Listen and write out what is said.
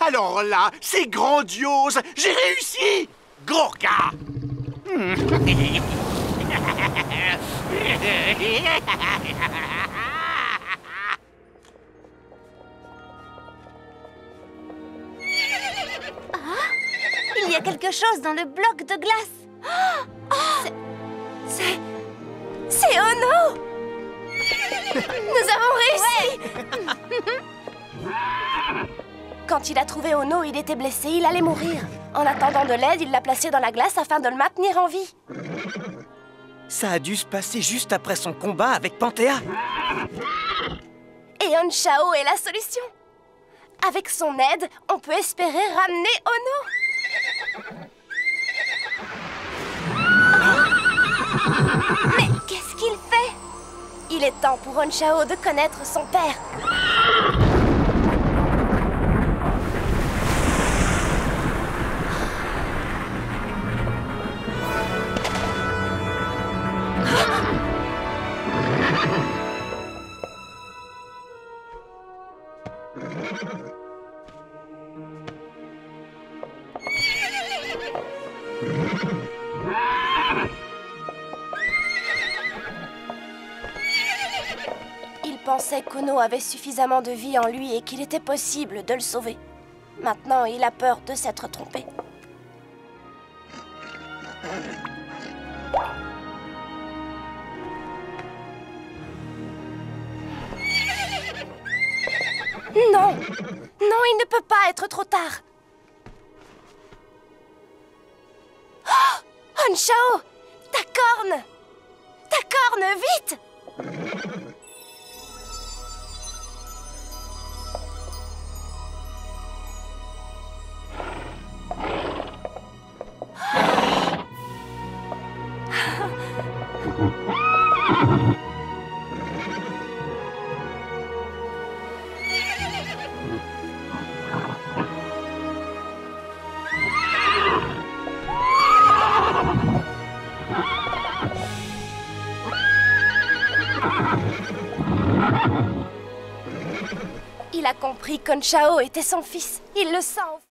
Alors là, c'est grandiose! J'ai réussi! Gorka! Il y a quelque chose dans le bloc de glace. C'est Ono. Nous avons réussi. Ouais. Quand il a trouvé Ono, il était blessé, il allait mourir. En attendant de l'aide, il l'a placé dans la glace afin de le maintenir en vie. Ça a dû se passer juste après son combat avec Panthéa. Et Onchao est la solution. Avec son aide, on peut espérer ramener Ono. Mais qu'est-ce qu'il fait? Il est temps pour Onchao de connaître son père. Pensait qu'Ono avait suffisamment de vie en lui et qu'il était possible de le sauver. Maintenant, il a peur de s'être trompé. Non! Non, il ne peut pas être trop tard. Oh! Onchao! Ta corne! Ta corne, vite! Il a compris qu'Onchao était son fils. Il le sent.